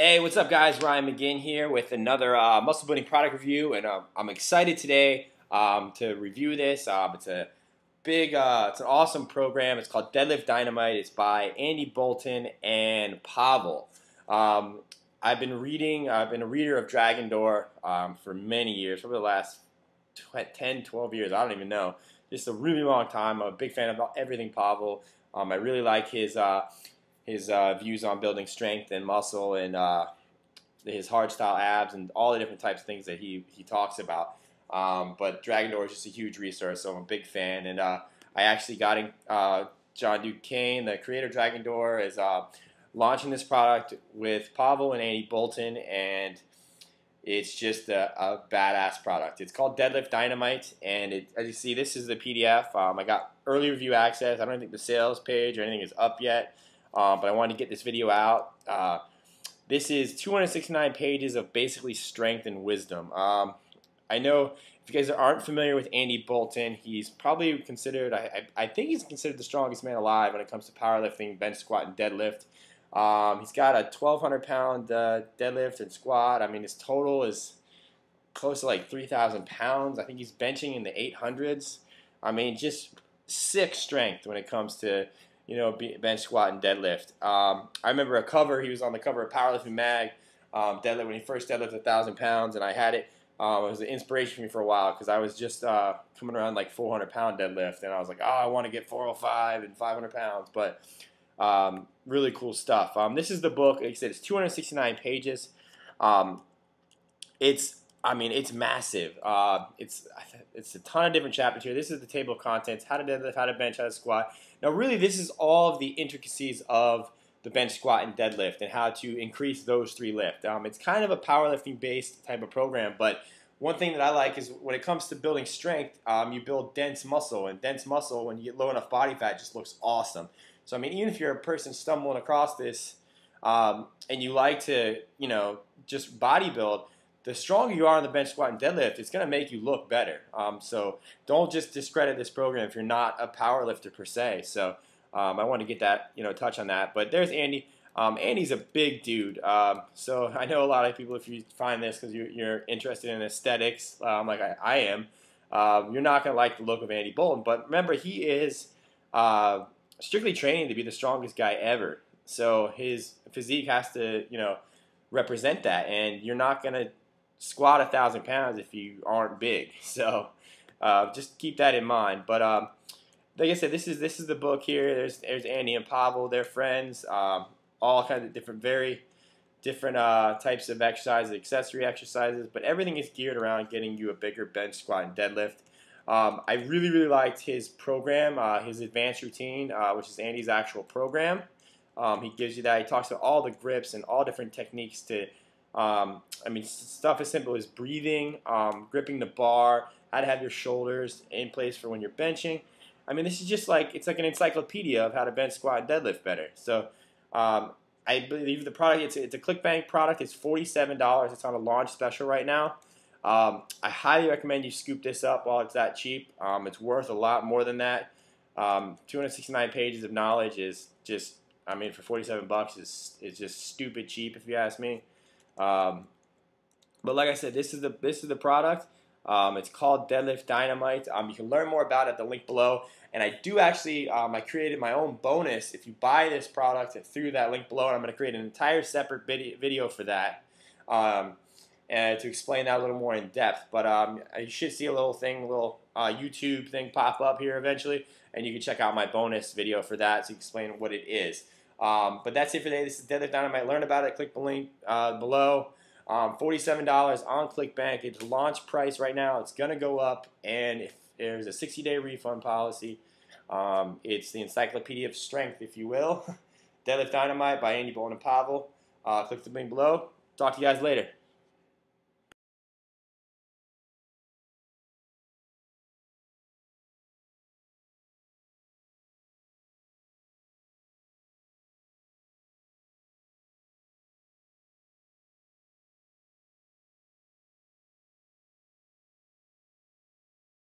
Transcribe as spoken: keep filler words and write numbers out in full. Hey, what's up guys? Ryan Magin here with another uh, muscle building product review, and uh, I'm excited today um, to review this. Uh, it's a big, uh, it's an awesome program. It's called Deadlift Dynamite. It's by Andy Bolton and Pavel. Um, I've been reading, I've been a reader of Dragon Door um, for many years, probably the last ten, twelve years, I don't even know. Just a really long time. I'm a big fan of everything Pavel. Um, I really like his uh, his uh, views on building strength and muscle, and uh, his hard style abs and all the different types of things that he, he talks about. Um, but Dragon Door is just a huge resource, so I'm a big fan. And uh, I actually got in, uh, John Du Cane, the creator of Dragon Door, is uh, launching this product with Pavel and Andy Bolton, and it's just a, a badass product. It's called Deadlift Dynamite, and it, as you see, this is the P D F. Um, I got early review access. I don't think the sales page or anything is up yet. Uh, but I wanted to get this video out. Uh, this is two hundred sixty-nine pages of basically strength and wisdom. Um, I know if you guys aren't familiar with Andy Bolton, he's probably considered, I, I, I think he's considered the strongest man alive when it comes to powerlifting, bench, squat, and deadlift. Um, he's got a twelve hundred pound uh, deadlift and squat. I mean, his total is close to like three thousand pounds. I think he's benching in the eight hundreds. I mean, just sick strength when it comes to, you know, bench, squat, and deadlift. Um, I remember a cover, he was on the cover of Powerlifting Mag, um, deadlift, when he first deadlifted one thousand pounds, and I had it. Um, it was an inspiration for me for a while because I was just uh, coming around like four hundred pound deadlift, and I was like, oh, I want to get four oh five and five hundred pounds, but um, really cool stuff. Um, this is the book. Like I said, it's two hundred sixty-nine pages. Um, it's, I mean, it's massive. Uh, it's it's a ton of different chapters here. This is the table of contents: how to deadlift, how to bench, how to squat. Now, really, this is all of the intricacies of the bench, squat, and deadlift, and how to increase those three lift. Um, it's kind of a powerlifting-based type of program, but one thing that I like is when it comes to building strength, um, you build dense muscle, and dense muscle, when you get low enough body fat, just looks awesome. So, I mean, even if you're a person stumbling across this um, and you like to, you know, just bodybuild, the stronger you are on the bench, squat, and deadlift, it's going to make you look better. Um, so don't just discredit this program if you're not a power lifter per se. So um, I want to get that, you know, touch on that. But there's Andy. Um, Andy's a big dude. Um, so I know a lot of people, if you find this because you're, you're interested in aesthetics, um, like I, I am, um, you're not going to like the look of Andy Bolton. But remember, he is uh, strictly training to be the strongest guy ever. So his physique has to, you know, represent that. And you're not going to squat a thousand pounds if you aren't big, so uh, just keep that in mind. But um, like I said, this is this is the book here. There's there's Andy and Pavel, they're friends. Um, all kinds of different, very different uh, types of exercises, accessory exercises. But everything is geared around getting you a bigger bench, squat, and deadlift. Um, I really really liked his program, uh, his advanced routine, uh, which is Andy's actual program. Um, he gives you that. He talks about all the grips and all different techniques to. Um, I mean, stuff as simple as breathing, um, gripping the bar, how to have your shoulders in place for when you're benching. I mean, this is just like, it's like an encyclopedia of how to bench, squat, and deadlift better. So um, I believe the product, it's, it's a ClickBank product. It's forty-seven dollars. It's on a launch special right now. Um, I highly recommend you scoop this up while it's that cheap. Um, it's worth a lot more than that. Um, two hundred sixty-nine pages of knowledge is just, I mean, for forty-seven bucks, is it's just stupid cheap if you ask me. Um, but like I said, this is the this is the product. Um, it's called Deadlift Dynamite. Um, you can learn more about it at the link below. And I do actually, um, I created my own bonus if you buy this product through that link below. And I'm going to create an entire separate video for that, um, and to explain that a little more in depth. But um, you should see a little thing, a little uh, YouTube thing pop up here eventually, and you can check out my bonus video for that to explain what it is. Um, but that's it for today. This is Deadlift Dynamite. Learn about it. Click the link uh, below. Um, forty-seven dollars on ClickBank. It's launch price right now. It's going to go up. And if there's a sixty day refund policy. Um, it's the encyclopedia of strength, if you will. Deadlift Dynamite by Andy Bolton and Pavel. Uh, click the link below. Talk to you guys later.